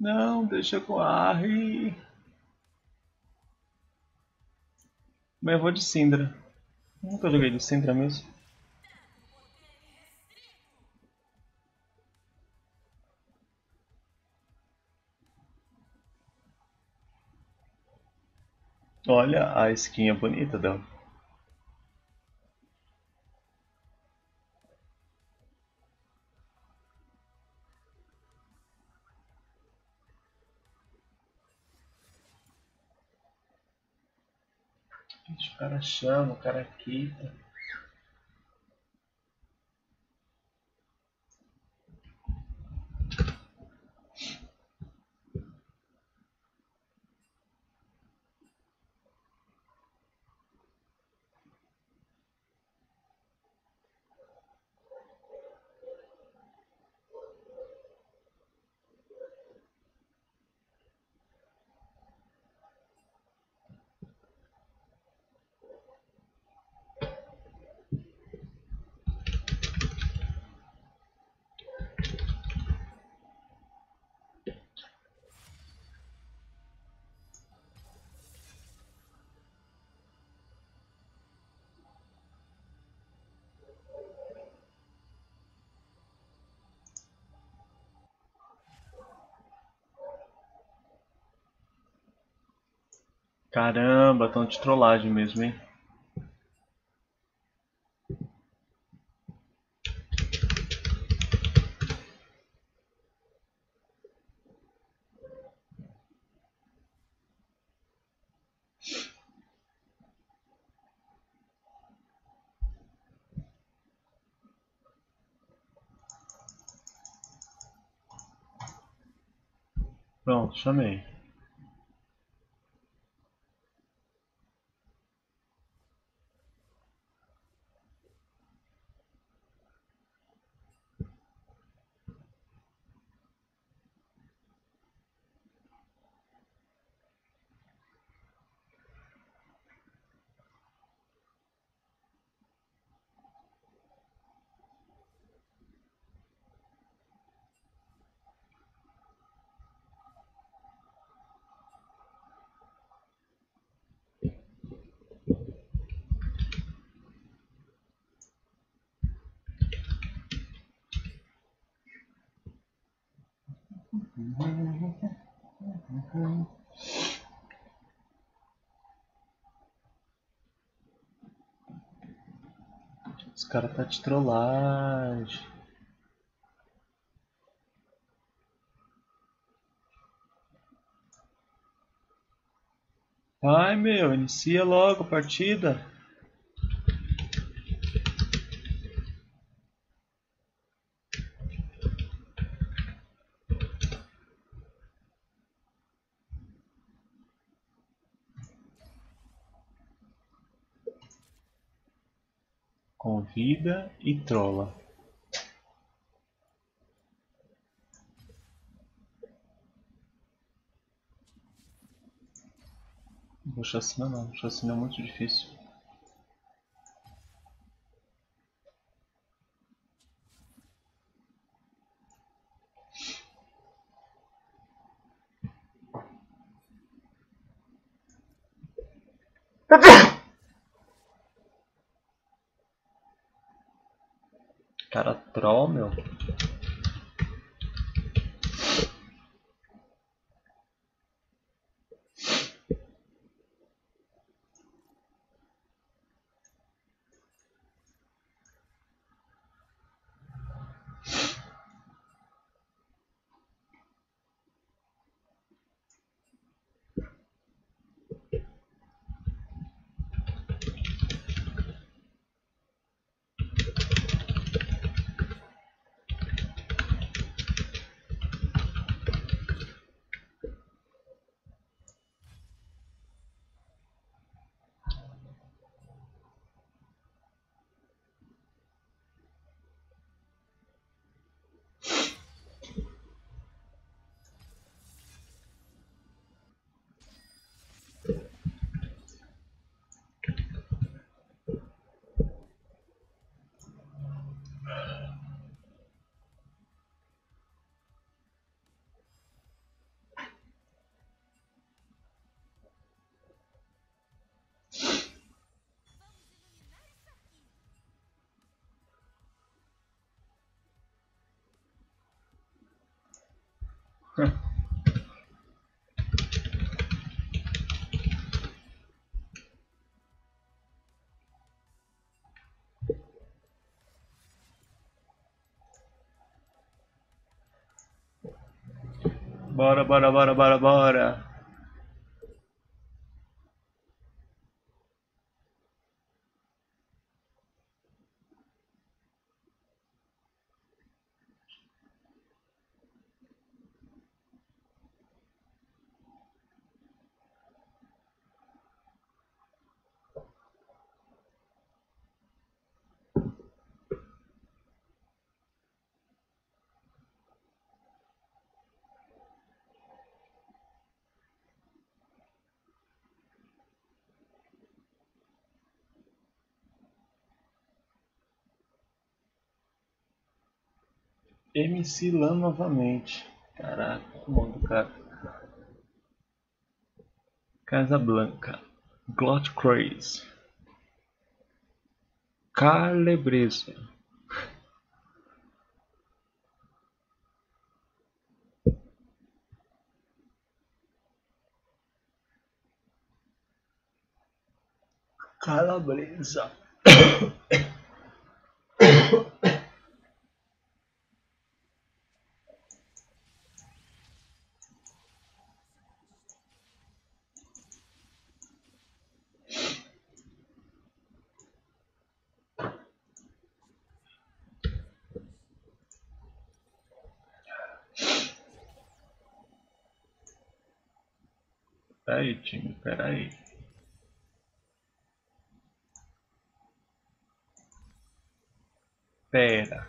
Não, deixa com a Ahri. Mas eu vou de Syndra. Nunca joguei de Syndra mesmo. Olha a skin bonita dela. O cara chama, o cara quita. Caramba, tão de trollagem mesmo, hein? Pronto, chamei. Os caras tá de trollagem. Vai, meu, inicia logo a partida. Vida e trola. Vou chacinar não, chacinar é muito difícil. Cara troll, meu. Bora, bora, bora, bora, bora. MC Lã novamente. Caraca, o nome do cara. Casa Blanca. Glot Craze. Calabresa. Calabresa. Peraí, time, peraí. Pera.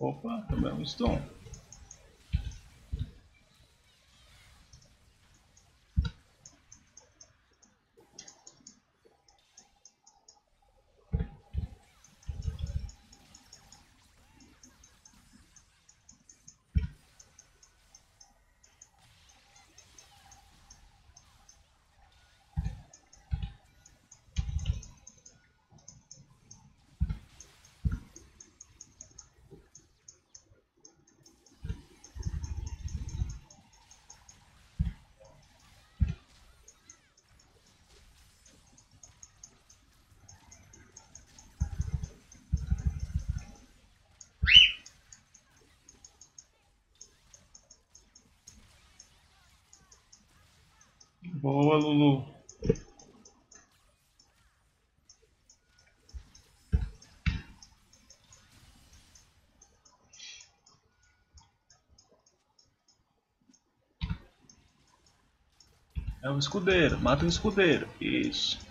Opa, também é um stone. Boa, Lulu. É um escudeiro, mata um escudeiro. Isso.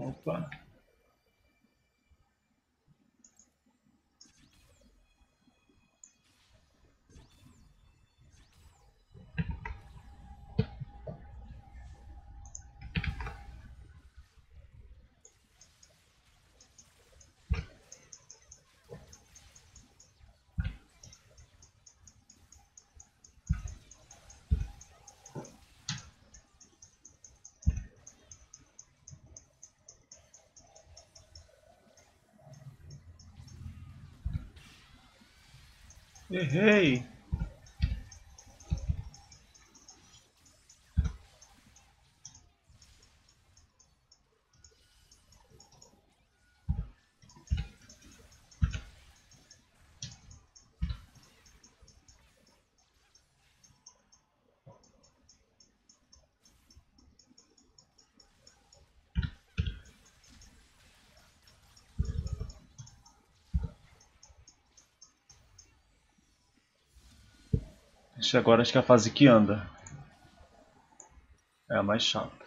Opa. Errei! Agora acho que é a fase que anda é a mais chata.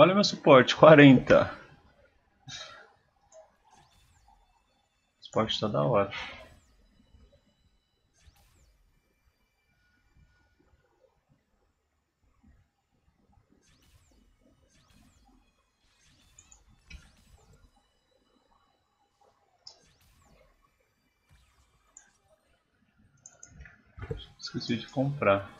Olha meu suporte, 40. O suporte está da hora. Esqueci de comprar.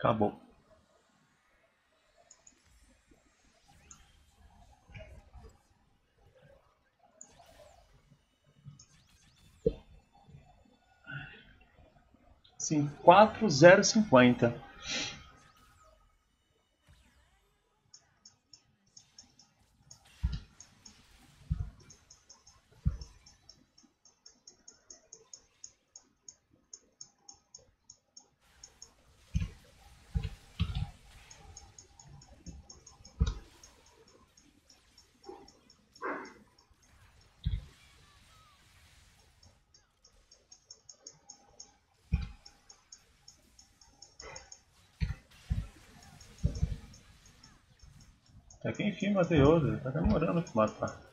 Acabou. Sim, 4050. Até que enfim matei outro, tá demorando pra matar.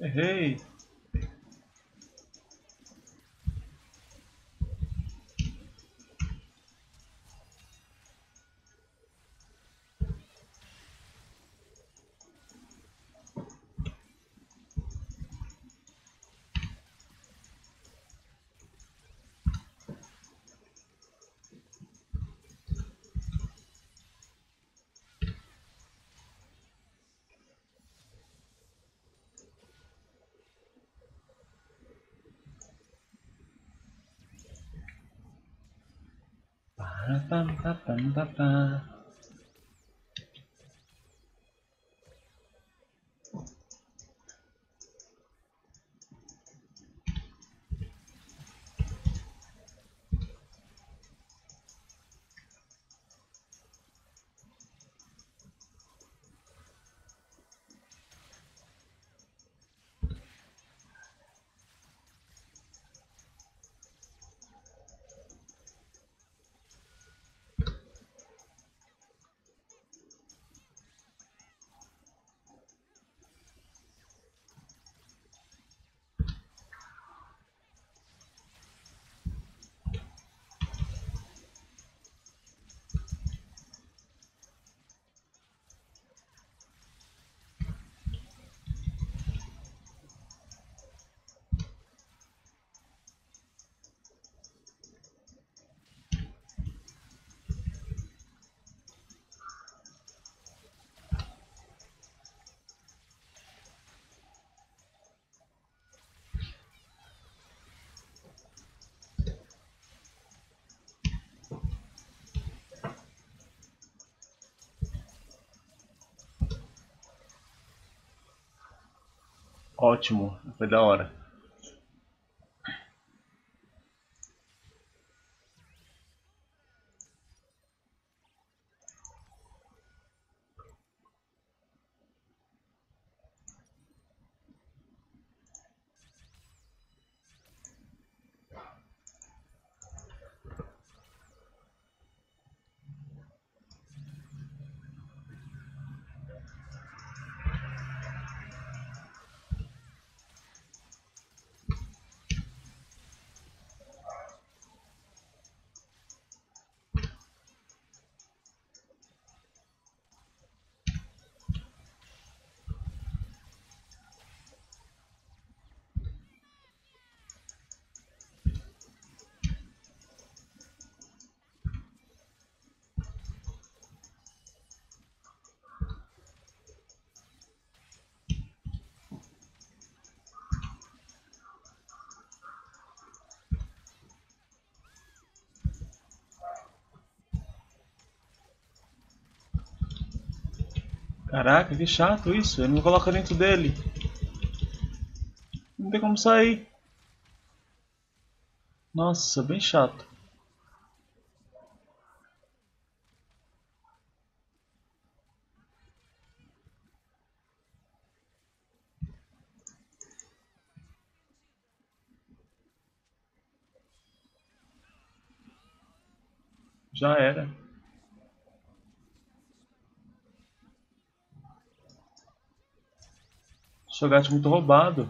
Errei! Ótimo, foi da hora. Caraca, que chato isso, ele não coloca dentro dele. Não tem como sair. Nossa, bem chato. Já era. Cho'Gath muito roubado.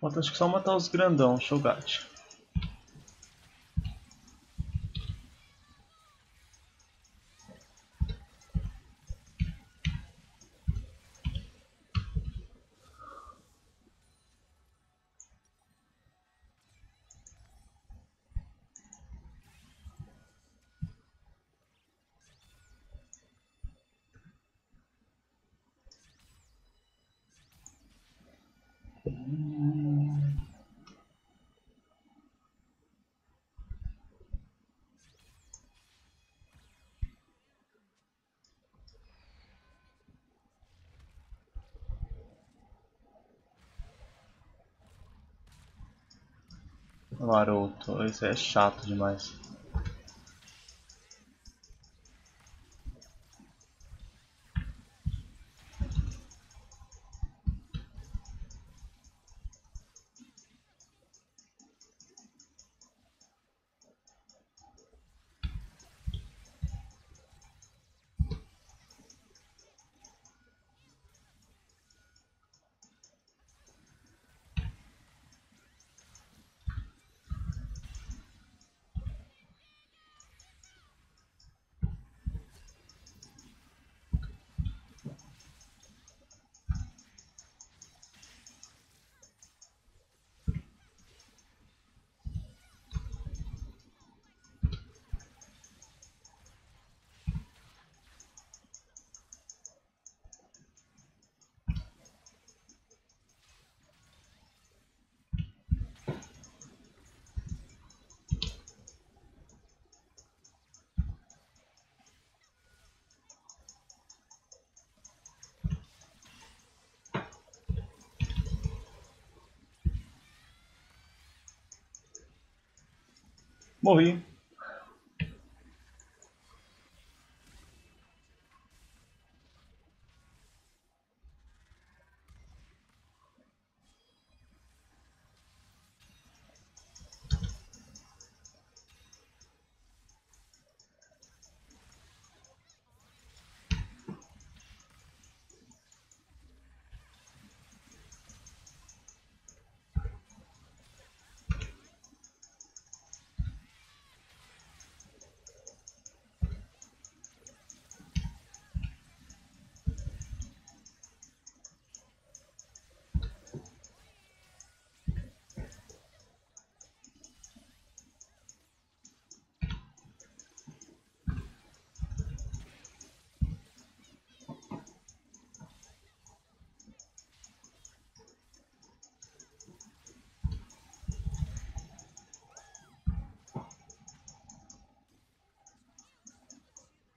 Falta acho que só matar os grandão, Cho'Gath. O Haruto, isso é chato demais. Morri.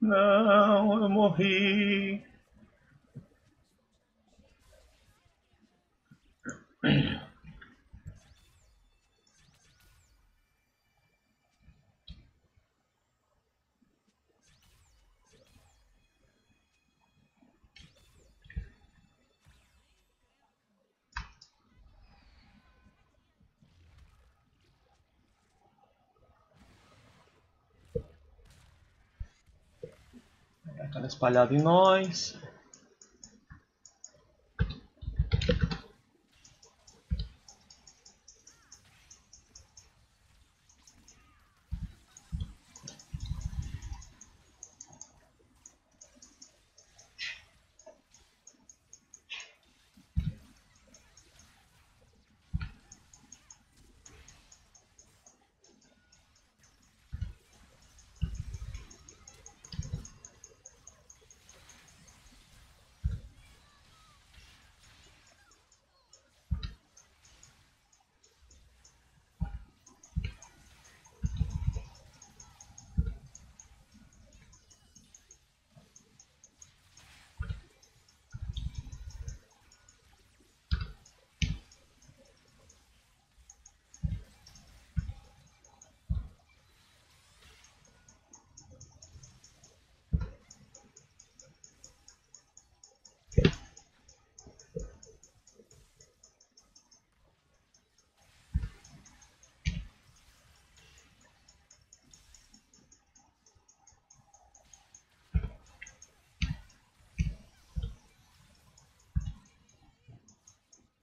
Não, eu morri. Ela espalhada em nós.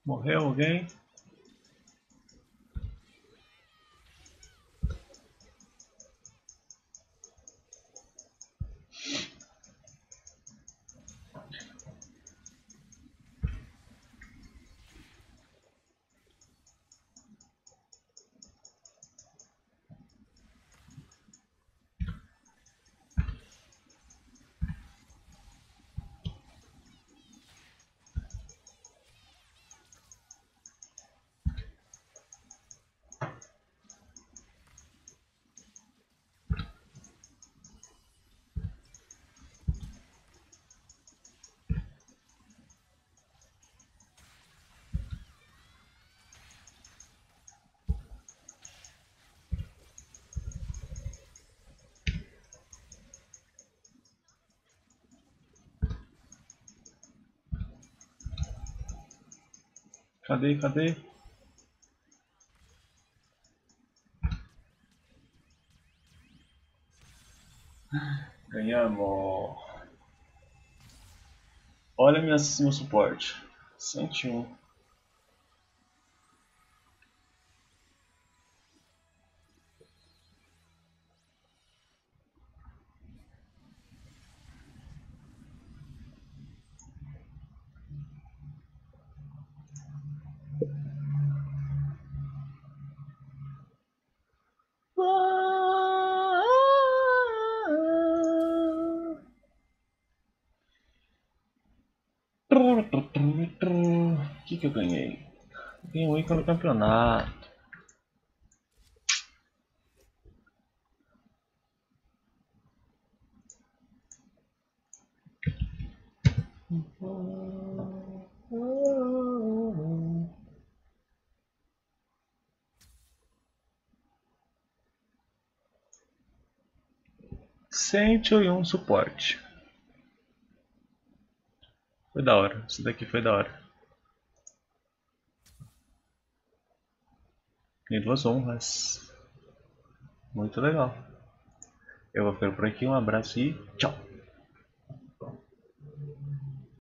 Morreu alguém? Cadê? Ganhamos. Olha meu suporte. 101. O que eu ganhei? Ganhei um ícone no campeonato. Cento e um suporte. Foi da hora, isso daqui foi da hora. Tem duas honras. Muito legal. Eu vou ficar por aqui, um abraço e tchau.